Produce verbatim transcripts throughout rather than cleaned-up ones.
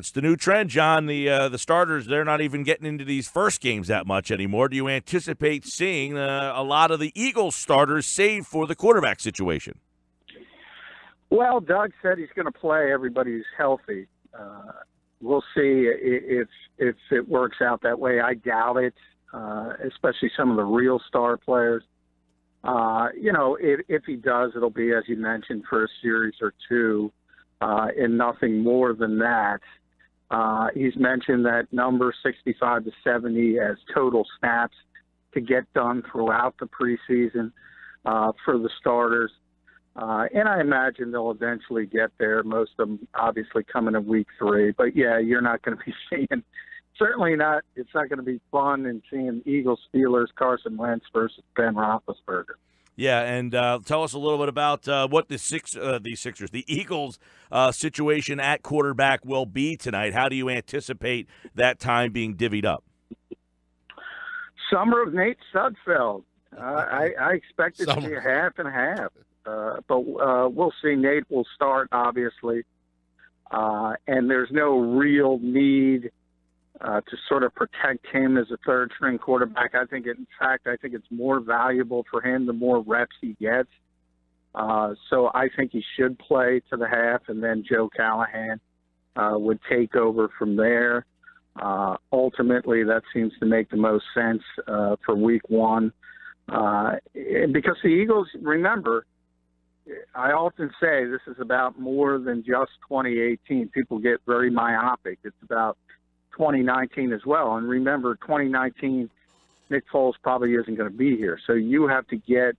It's the new trend, John. The uh, the starters, they're not even getting into these first games that much anymore. Do you anticipate seeing uh, a lot of the Eagles starters save for the quarterback situation? Well, Doug said he's going to play everybody who's healthy. Uh, we'll see if, if it works out that way. I doubt it, uh, especially some of the real star players. Uh, you know, if, if he does, it'll be, as you mentioned, for a series or two uh, and nothing more than that. Uh, he's mentioned that number sixty-five to seventy as total snaps to get done throughout the preseason uh, for the starters. Uh, and I imagine they'll eventually get there, most of them obviously coming in week three. But, yeah, you're not going to be seeing – certainly not – it's not going to be fun in seeing Eagles, Steelers, Carson Wentz versus Ben Roethlisberger. Yeah, and uh, tell us a little bit about uh, what the six, uh, the Sixers, the Eagles uh, situation at quarterback will be tonight. How do you anticipate that time being divvied up? Summer of Nate Sudfeld. Uh, I, I expect it Summer. to be a half and half. Uh, but uh, we'll see. Nate will start, obviously. Uh, and there's no real need uh, to sort of protect him as a third-string quarterback. I think, in fact, I think it's more valuable for him the more reps he gets. Uh, so I think he should play to the half, and then Joe Callahan uh, would take over from there. Uh, ultimately, that seems to make the most sense uh, for week one. Uh, because the Eagles, remember, I often say this is about more than just twenty eighteen. People get very myopic. It's about twenty nineteen as well. And remember, twenty nineteen, Nick Foles probably isn't going to be here. So you have to get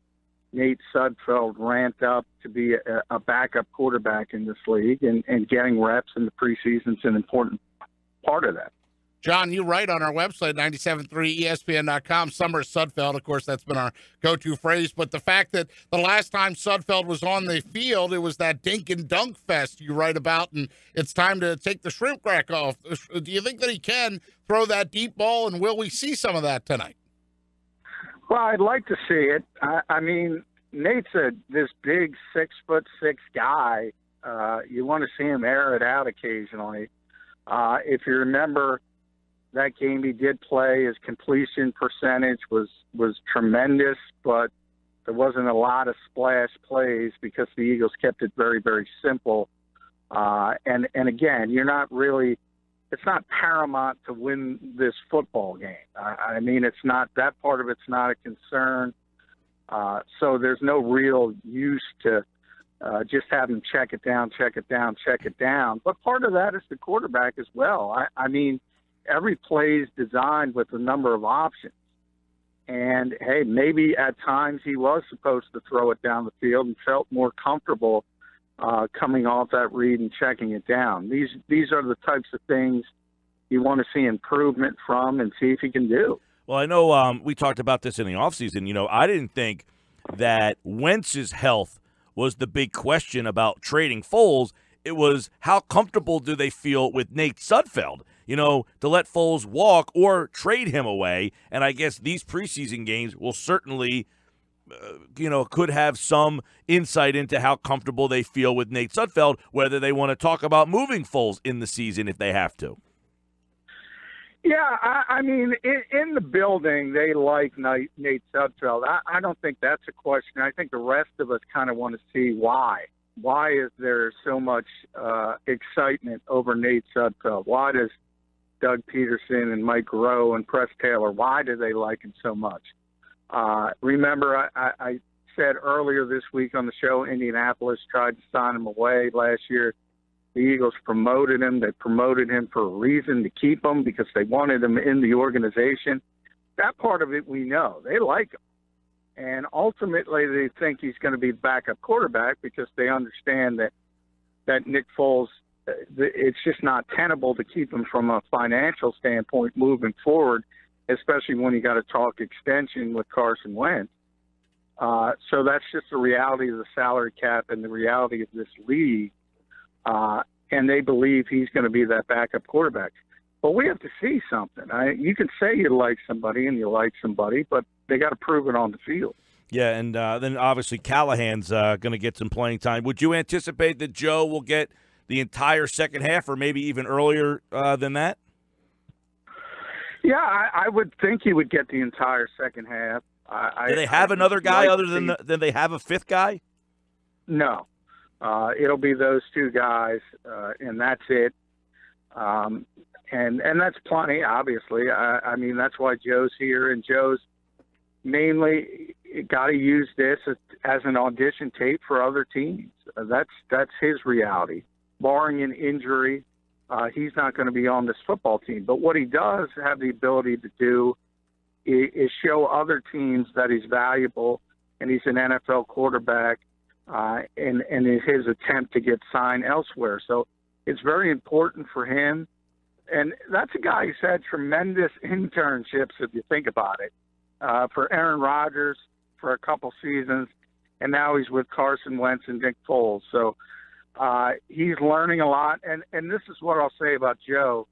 Nate Sudfeld ramped up to be a, a backup quarterback in this league, and, and getting reps in the preseason is an important part of that. John, you write on our website, ninety-seven point three E S P N dot com, Summer Sudfeld. Of course, that's been our go-to phrase. But the fact that the last time Sudfeld was on the field, it was that dink and dunk fest you write about, and it's time to take the shrimp crack off. Do you think that he can throw that deep ball, and will we see some of that tonight? Well, I'd like to see it. I, I mean, Nate's a, this big six-foot-six guy. Uh, you want to see him air it out occasionally. Uh, if you remember, that game he did play, his completion percentage was, was tremendous, but there wasn't a lot of splash plays because the Eagles kept it very, very simple. Uh, and, and again, you're not really – it's not paramount to win this football game. I, I mean, it's not – that part of it's not a concern. Uh, so there's no real use to uh, just having them check it down, check it down, check it down. But part of that is the quarterback as well. I, I mean – every play is designed with a number of options. And, hey, maybe at times he was supposed to throw it down the field and felt more comfortable uh, coming off that read and checking it down. These these are the types of things you want to see improvement from and see if he can do. Well, I know um, we talked about this in the offseason. You know, I didn't think that Wentz's health was the big question about trading Foles. It was how comfortable do they feel with Nate Sudfeld, you know, to let Foles walk or trade him away. And I guess these preseason games will certainly, uh, you know, could have some insight into how comfortable they feel with Nate Sudfeld, whether they want to talk about moving Foles in the season if they have to. Yeah, I, I mean, in, in the building, they like Nate, Nate Sudfeld. I, I don't think that's a question. I think the rest of us kind of want to see why. Why is there so much uh, excitement over Nate Sudfeld? Why does Doug Peterson and Mike Rowe and Press Taylor, why do they like him so much? Uh, remember, I, I said earlier this week on the show, Indianapolis tried to sign him away last year. The Eagles promoted him. They promoted him for a reason, to keep him because they wanted him in the organization. That part of it we know. They like him. And ultimately, they think he's going to be backup quarterback because they understand that that Nick Foles, it's just not tenable to keep him from a financial standpoint moving forward, especially when you got to talk extension with Carson Wentz. Uh, so that's just the reality of the salary cap and the reality of this league. Uh, and they believe he's going to be that backup quarterback. But we have to see something. I, you can say you like somebody and you like somebody, but they got to prove it on the field. Yeah, and uh, then obviously Callahan's uh, going to get some playing time. Would you anticipate that Joe will get the entire second half, or maybe even earlier uh, than that? Yeah, I, I would think he would get the entire second half. I, Do they have I, another guy like other than the, than they have a fifth guy? No. Uh, it'll be those two guys, uh, and that's it. Um, and and that's plenty, obviously. I, I mean, that's why Joe's here, and Joe's mainly got to use this as, as an audition tape for other teams. Uh, that's that's his reality. Barring an injury, uh, he's not going to be on this football team. But what he does have the ability to do is, is show other teams that he's valuable and he's an N F L quarterback, uh, and, and his attempt to get signed elsewhere. So it's very important for him. And that's a guy who's had tremendous internships, if you think about it, uh, for Aaron Rodgers for a couple seasons, and now he's with Carson Wentz and Nick Foles. So uh, he's learning a lot. And, and this is what I'll say about Joe.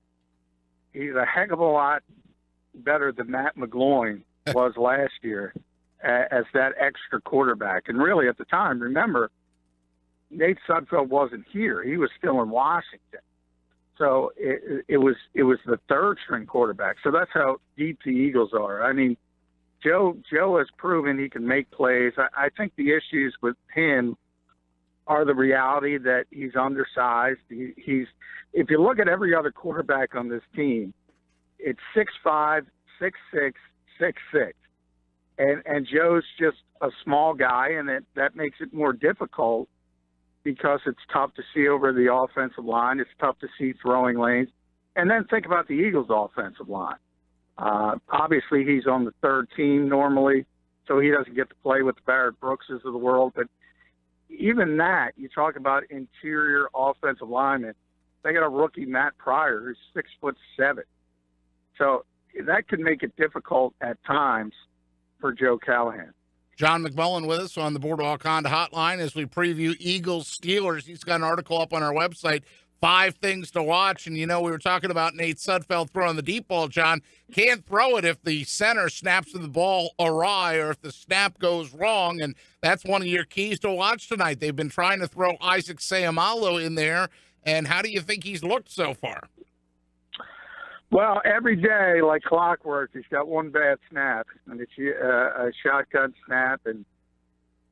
He's a heck of a lot better than Matt McGloin was last year as that extra quarterback. And really at the time, remember, Nate Sudfeld wasn't here. He was still in Washington. So it, it was it was the third-string quarterback. So that's how deep the Eagles are. I mean, Joe Joe has proven he can make plays. I, I think the issues with him are the reality that he's undersized. He, he's if you look at every other quarterback on this team, it's six five, six six, six six. And, and Joe's just a small guy, and it, that makes it more difficult because it's tough to see over the offensive line. It's tough to see throwing lanes. And then think about the Eagles' offensive line. Uh, obviously, he's on the third team normally, so he doesn't get to play with the Barrett Brookses of the world. But even that, you talk about interior offensive linemen, they got a rookie, Matt Pryor, who's six foot seven. So that could make it difficult at times for Joe Callahan. John McMullen with us on the Boardwalk Honda Hotline as we preview Eagles-Steelers. He's got an article up on our website, Five Things to Watch. And, you know, we were talking about Nate Sudfeld throwing the deep ball, John. Can't throw it if the center snaps the ball awry or if the snap goes wrong. And that's one of your keys to watch tonight. They've been trying to throw Isaac Seumalo in there. And how do you think he's looked so far? Well, every day, like clockwork, he's got one bad snap, and it's uh, a shotgun snap. And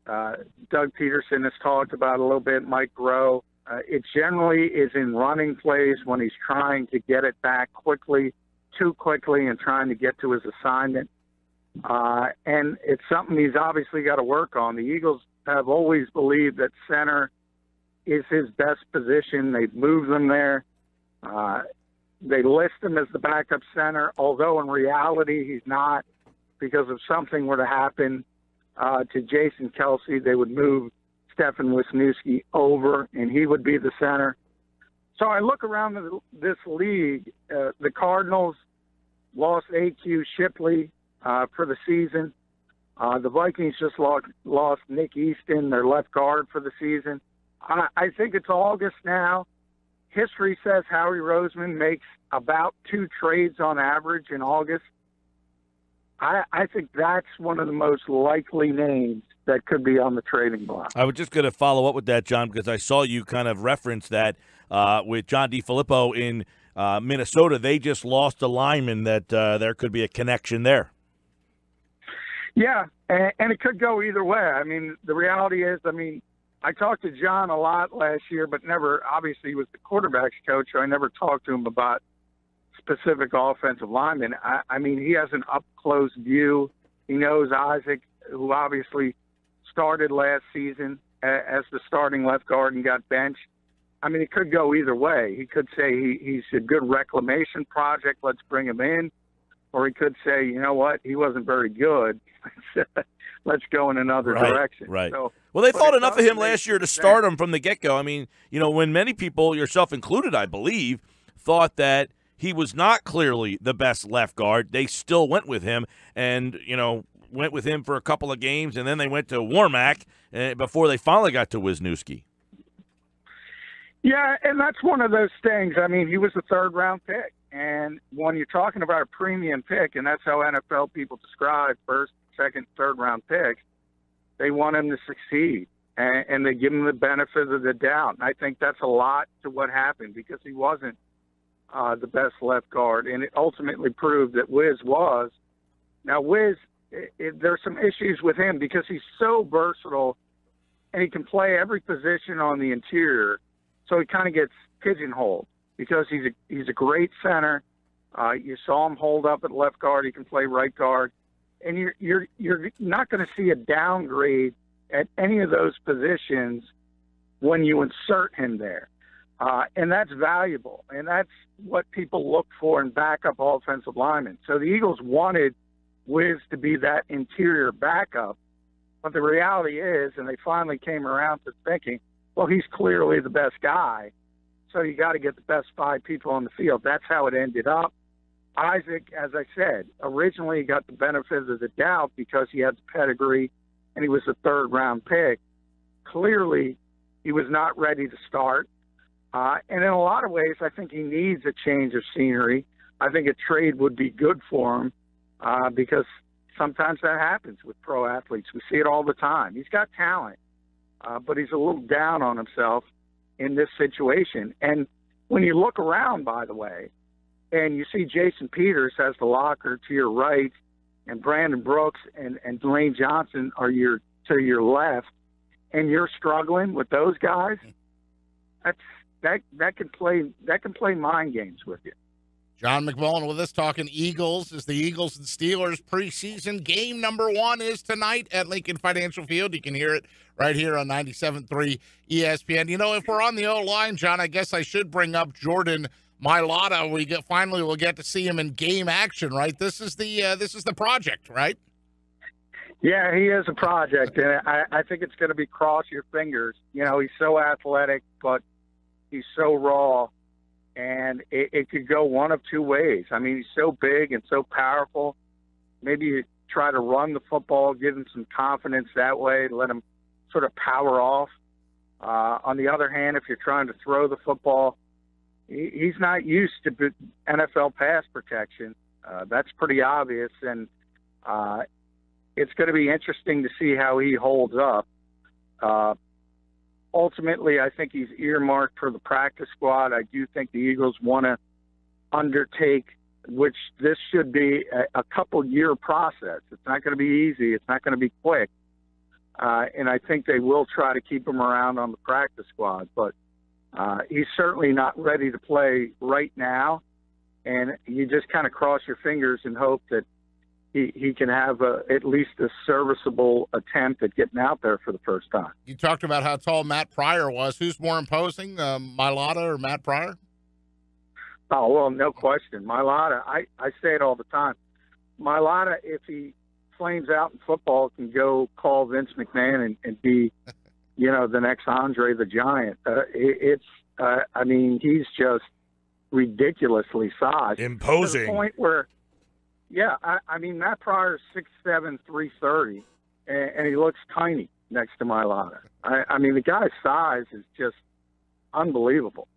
uh, Doug Peterson has talked about a little bit, Mike Groh. Uh, it generally is in running plays when he's trying to get it back quickly, too quickly, and trying to get to his assignment. Uh, and it's something he's obviously got to work on. The Eagles have always believed that center is his best position. They've moved him there. Uh, They list him as the backup center, although in reality he's not, because if something were to happen uh, to Jason Kelce, they would move Stefan Wisniewski over, and he would be the center. So I look around the, this league. Uh, the Cardinals lost A Q Shipley uh, for the season. Uh, the Vikings just lost, lost Nick Easton, their left guard, for the season. I, I think it's August now. History says Howie Roseman makes about two trades on average in August. I, I think that's one of the most likely names that could be on the trading block. I was just going to follow up with that, John, because I saw you kind of reference that uh, with John DiFilippo in uh, Minnesota. They just lost a lineman that uh, there could be a connection there. Yeah, and, and it could go either way. I mean, the reality is, I mean, I talked to John a lot last year, but never, obviously, he was the quarterback's coach, so I never talked to him about specific offensive linemen. I, I mean, he has an up-close view. He knows Isaac, who obviously started last season as the starting left guard and got benched. I mean, it could go either way. He could say he, he's a good reclamation project, let's bring him in, or he could say, you know what, he wasn't very good. Let's go in another right, direction. Right. So, well, they thought enough of him last year to start him from the get-go. I mean, you know, when many people, yourself included, I believe, thought that he was not clearly the best left guard, they still went with him and, you know, went with him for a couple of games, and then they went to Warmack before they finally got to Wisniewski. Yeah, and that's one of those things. I mean, he was a third-round pick. And when you're talking about a premium pick, and that's how N F L people describe first, second, third round picks, they want him to succeed. and, and they give him the benefit of the doubt. And I think that's a lot to what happened, because he wasn't uh, the best left guard, and it ultimately proved that Wiz was. Now, Wiz, it, it, there's some issues with him because he's so versatile, and he can play every position on the interior, so he kind of gets pigeonholed because he's a, he's a great center. Uh, you saw him hold up at left guard. He can play right guard. And you're you're you're not going to see a downgrade at any of those positions when you insert him there, uh, and that's valuable, and that's what people look for in backup offensive linemen. So the Eagles wanted Wiz to be that interior backup, but the reality is, and they finally came around to thinking, well, he's clearly the best guy, so you got to get the best five people on the field. That's how it ended up. Isaac, as I said, originally got the benefit of the doubt because he had the pedigree and he was a third-round pick. Clearly, he was not ready to start. Uh, and in a lot of ways, I think he needs a change of scenery. I think a trade would be good for him uh, because sometimes that happens with pro athletes. We see it all the time. He's got talent, uh, but he's a little down on himself in this situation. And when you look around, by the way, and you see Jason Peters has the locker to your right, and Brandon Brooks and, and Dwayne Johnson are your to your left, and you're struggling with those guys. That's that that can play that can play mind games with you. John McMullen with us talking Eagles as the Eagles and Steelers preseason game number one is tonight at Lincoln Financial Field. You can hear it right here on ninety-seven point three E S P N. You know, if we're on the O-line, John, I guess I should bring up Jordan Mailata. We get, finally we'll get to see him in game action, right? This is the uh, this is the project, right? Yeah, he is a project, and I, I think it's going to be cross your fingers. You know, he's so athletic, but he's so raw, and it, it could go one of two ways. I mean, he's so big and so powerful. Maybe you try to run the football, give him some confidence that way, let him sort of power off. Uh, on the other hand, if you're trying to throw the football, he's not used to N F L pass protection. Uh, that's pretty obvious, and uh, it's going to be interesting to see how he holds up. Uh, ultimately, I think he's earmarked for the practice squad. I do think the Eagles want to undertake, which this should be a, a couple-year process. It's not going to be easy. It's not going to be quick. Uh, and I think they will try to keep him around on the practice squad, but Uh, he's certainly not ready to play right now, and you just kind of cross your fingers and hope that he, he can have a, at least a serviceable attempt at getting out there for the first time. You talked about how tall Matt Pryor was. Who's more imposing, um, Mailata or Matt Pryor? Oh, well, no question. Mailata, I, I say it all the time. Mailata, if he flames out in football, can go call Vince McMahon and, and be – you know, the next Andre the Giant. Uh, it, it's, uh, I mean, he's just ridiculously sized. Imposing. To the point where, yeah, I, I mean, Matt Pryor's six seven, three thirty, and, and he looks tiny next to Mailata. I, I mean, the guy's size is just unbelievable.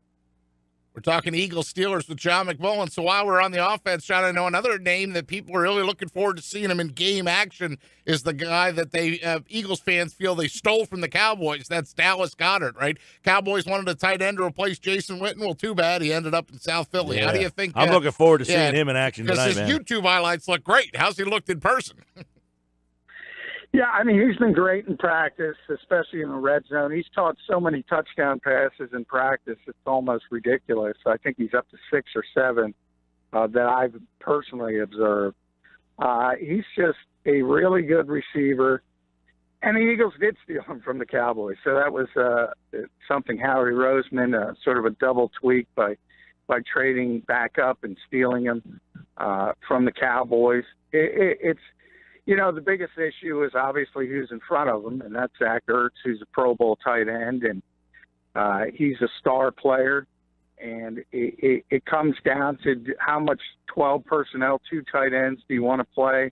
We're talking Eagles-Steelers with John McMullen. So while we're on the offense, John, I know another name that people are really looking forward to seeing him in game action is the guy that they uh, Eagles fans feel they stole from the Cowboys. That's Dallas Goedert, right? Cowboys wanted a tight end to replace Jason Witten. Well, too bad. He ended up in South Philly. Yeah. How do you think that, I'm looking forward to seeing yeah, him in action tonight, man. Because his YouTube highlights look great. How's he looked in person? Yeah, I mean, he's been great in practice, especially in the red zone. He's caught so many touchdown passes in practice, it's almost ridiculous. I think he's up to six or seven uh, that I've personally observed. Uh, he's just a really good receiver. And the Eagles did steal him from the Cowboys, so that was uh, something Howie Roseman, uh, sort of a double tweak by, by trading back up and stealing him uh, from the Cowboys. It, it, it's... You know, the biggest issue is obviously who's in front of him, and that's Zach Ertz, who's a Pro Bowl tight end, and uh, he's a star player. And it, it, it comes down to how much twelve personnel, two tight ends do you want to play.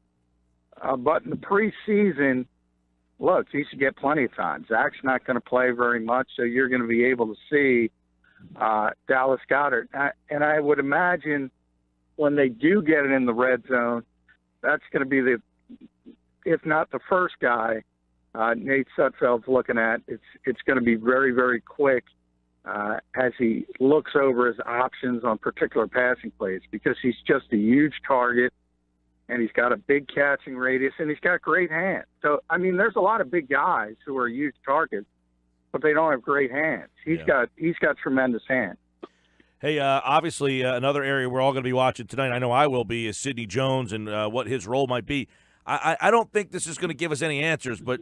Uh, but in the preseason, look, he should get plenty of time. Zach's not going to play very much, so you're going to be able to see uh, Dallas Goedert. And I, and I would imagine when they do get it in the red zone, that's going to be the – if not the first guy uh, Nate Sudfeld's looking at. It's it's going to be very, very quick uh, as he looks over his options on particular passing plays, because he's just a huge target, and he's got a big catching radius, and he's got great hands. So, I mean, there's a lot of big guys who are huge targets, but they don't have great hands. He's yeah. got he's got tremendous hands. Hey, uh, obviously, uh, another area we're all going to be watching tonight, I know I will be, is Sidney Jones and uh, what his role might be. I, I don't think this is going to give us any answers, but,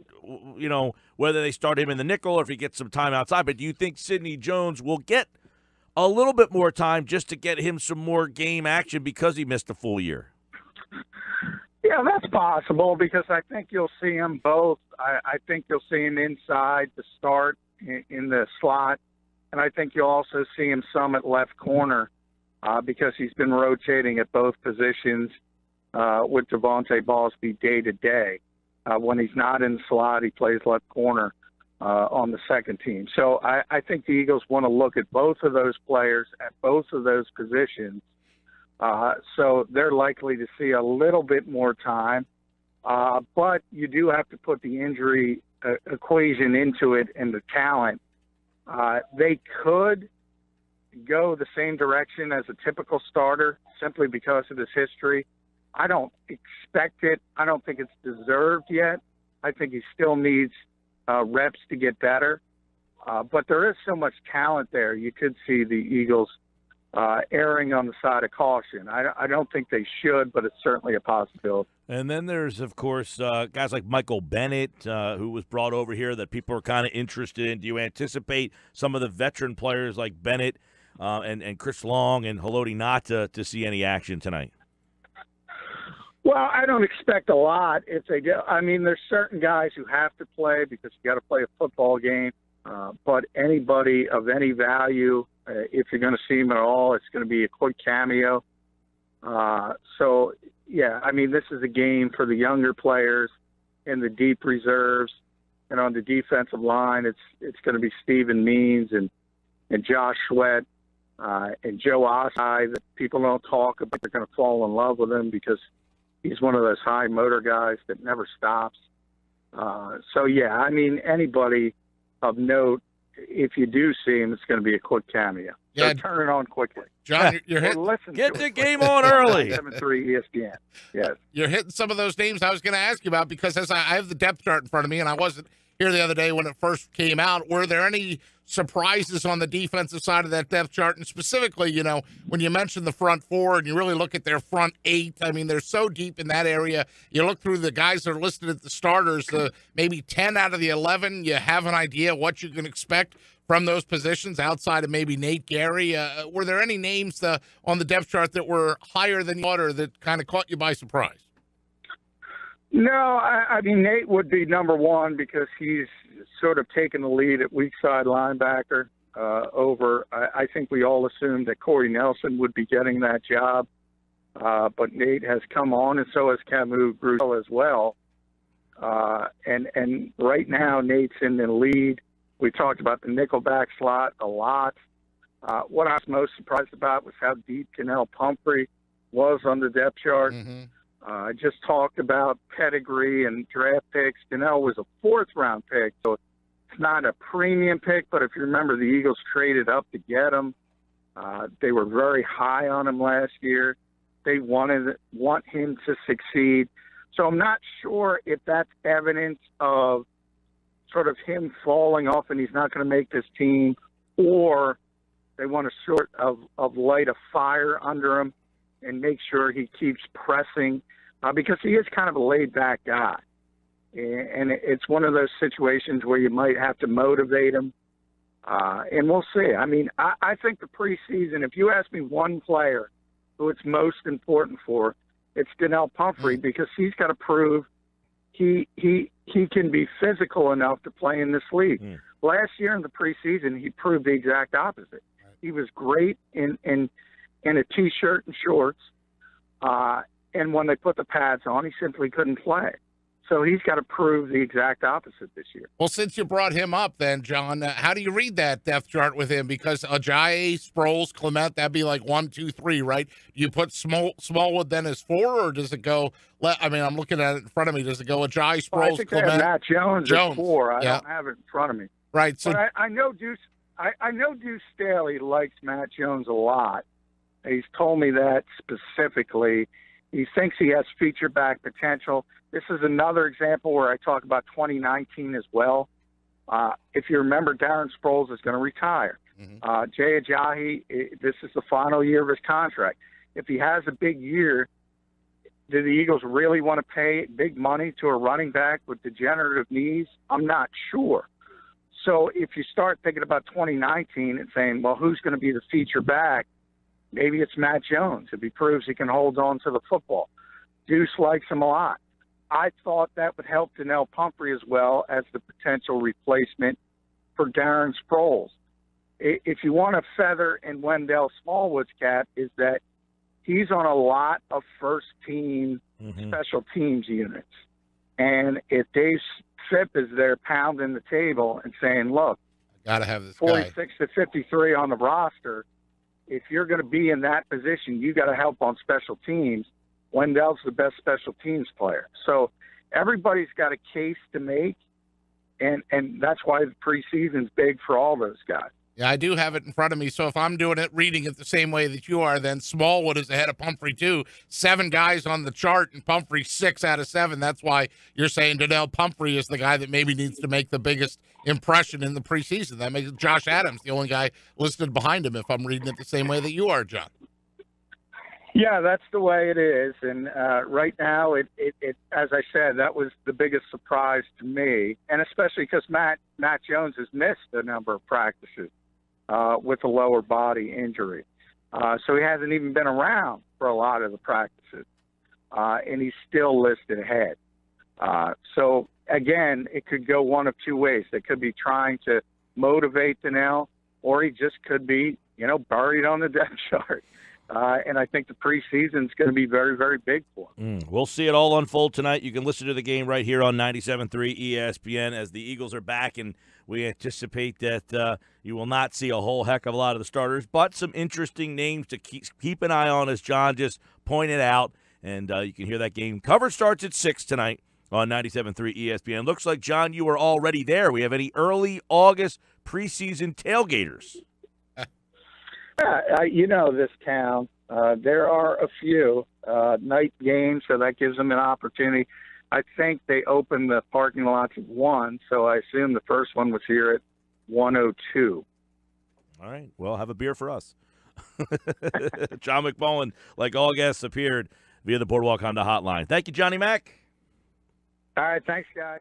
you know, whether they start him in the nickel or if he gets some time outside. But do you think Sidney Jones will get a little bit more time just to get him some more game action because he missed a full year? Yeah, that's possible, because I think you'll see him both. I, I think you'll see him inside to start in, in the slot, and I think you'll also see him some at left corner uh, because he's been rotating at both positions uh, with Javonte Ballsby day-to-day. Uh, when he's not in the slot, he plays left corner uh, on the second team. So I, I think the Eagles want to look at both of those players at both of those positions. Uh, so they're likely to see a little bit more time. Uh, but you do have to put the injury uh, equation into it and the talent. Uh, they could go the same direction as a typical starter simply because of his history. I don't expect it. I don't think it's deserved yet. I think he still needs uh, reps to get better. Uh, but there is so much talent there. You could see the Eagles Uh, erring on the side of caution. I, I don't think they should, but it's certainly a possibility. And then there's, of course, uh, guys like Michael Bennett, uh, who was brought over here that people are kind of interested in. Do you anticipate some of the veteran players like Bennett uh, and, and Chris Long and Haloti Ngata to see any action tonight? Well, I don't expect a lot if they do. I mean, there's certain guys who have to play because you got to play a football game. Uh, but anybody of any value, uh, if you're going to see him at all, it's going to be a quick cameo. Uh, so, yeah, I mean, this is a game for the younger players and the deep reserves. And on the defensive line, it's it's going to be Steven Means and, and Josh Sweat uh, and Joe Ajayi that people don't talk about. They're going to fall in love with him because he's one of those high motor guys that never stops. Uh, so, yeah, I mean, anybody – of note, if you do see him, it's going to be a quick cameo. Yeah. So turn it on quickly. John, you're hitting. Get the game on early. ninety-seven point three E S P N. Yes. You're hitting some of those names I was going to ask you about, because as I, I have the depth chart in front of me, and I wasn't here the other day when it first came out. Were there any surprises on the defensive side of that depth chart? And specifically, you know, when you mention the front four and you really look at their front eight, I mean, they're so deep in that area. You look through the guys that are listed at the starters, the maybe ten out of the eleven, you have an idea what you can expect from those positions outside of maybe Nate Gary. Uh, were there any names uh, on the depth chart that were higher than water that kind of caught you by surprise? No, I, I mean, Nate would be number one because he's sort of taken the lead at weak side linebacker uh, over. I, I think we all assumed that Corey Nelson would be getting that job, uh, but Nate has come on, and so has Camus Grussel as well. Uh, and, and right now, Nate's in the lead. We talked about the nickelback slot a lot. Uh, what I was most surprised about was how deep Donnel Pumphrey was on the depth chart. Mm-hmm. I uh, just talked about pedigree and draft picks. Donnel was a fourth-round pick, so it's not a premium pick, but if you remember, the Eagles traded up to get him. Uh, they were very high on him last year. They wanted want him to succeed. So I'm not sure if that's evidence of sort of him falling off and he's not going to make this team, or they want to sort of, of light a fire under him and make sure he keeps pressing, uh, because he is kind of a laid-back guy. And it's one of those situations where you might have to motivate him. Uh, and we'll see. I mean, I, I think the preseason, if you ask me one player who it's most important for, it's Donnel Pumphrey, because he's got to prove he, he, he can be physical enough to play in this league. Mm. Last year in the preseason, he proved the exact opposite. Right. He was great in, in – in a T-shirt and shorts, uh, and when they put the pads on, he simply couldn't play. So he's got to prove the exact opposite this year. Well, since you brought him up then, John, uh, how do you read that depth chart with him? Because Ajayi, Sproles, Clement, that'd be like one, two, three, right? You put Small, Smallwood then as four, or does it go – I mean, I'm looking at it in front of me. Does it go Ajayi, Sproles, well, I think Clement? Have Matt Jones, Jones. At four. I yeah. don't have it in front of me. Right. So but I, I know Deuce I, I know Deuce Staley likes Matt Jones a lot. He's told me that specifically. He thinks he has feature back potential. This is another example where I talk about twenty nineteen as well. Uh, if you remember, Darren Sproles is going to retire. Mm-hmm. Uh, Jay Ajayi, this is the final year of his contract. If he has a big year, do the Eagles really want to pay big money to a running back with degenerative knees? I'm not sure. So if you start thinking about twenty nineteen and saying, well, who's going to be the feature back? Maybe it's Matt Jones if he proves he can hold on to the football. Deuce likes him a lot. I thought that would help Donnel Pumphrey as well as the potential replacement for Darren Sproles. If you want a feather in Wendell Smallwood's cap is that he's on a lot of first-team mm-hmm. special teams units. And if Dave Tripp is there pounding the table and saying, look, gotta have this forty-six guy. To fifty-three on the roster, if you're going to be in that position, you got to help on special teams. Wendell's the best special teams player. So everybody's got a case to make, and, and that's why the preseason's big for all those guys. Yeah, I do have it in front of me. So if I'm doing it, reading it the same way that you are, then Smallwood is ahead of Pumphrey too. Seven guys on the chart, and Pumphrey six out of seven. That's why you're saying Donnel Pumphrey is the guy that maybe needs to make the biggest impression in the preseason. That makes Josh Adams the only guy listed behind him if I'm reading it the same way that you are, John. Yeah, that's the way it is. And uh, right now, it, it, it as I said, that was the biggest surprise to me, and especially because Matt, Matt Jones has missed a number of practices. Uh, with a lower body injury. Uh, so he hasn't even been around for a lot of the practices, uh, and he's still listed ahead. Uh, so, again, it could go one of two ways. They could be trying to motivate Donnel, or he just could be, you know, buried on the depth chart. Uh, and I think the preseason's going to be very, very big for him. Mm, we'll see it all unfold tonight. You can listen to the game right here on ninety-seven point three E S P N as the Eagles are back, and we anticipate that uh, you will not see a whole heck of a lot of the starters, but some interesting names to keep, keep an eye on, as John just pointed out. And uh, you can hear that game. Coverage starts at six tonight on ninety-seven point three E S P N. Looks like, John, you are already there. We have any early August preseason tailgaters? Yeah, I, you know this town. Uh, there are a few uh, night games, so that gives them an opportunity. I think they opened the parking lots at one, so I assume the first one was here at one oh two. All right. Well, have a beer for us. John McMullen, like all guests, appeared via the Boardwalk Honda Hotline. Thank you, Johnny Mac. All right. Thanks, guys.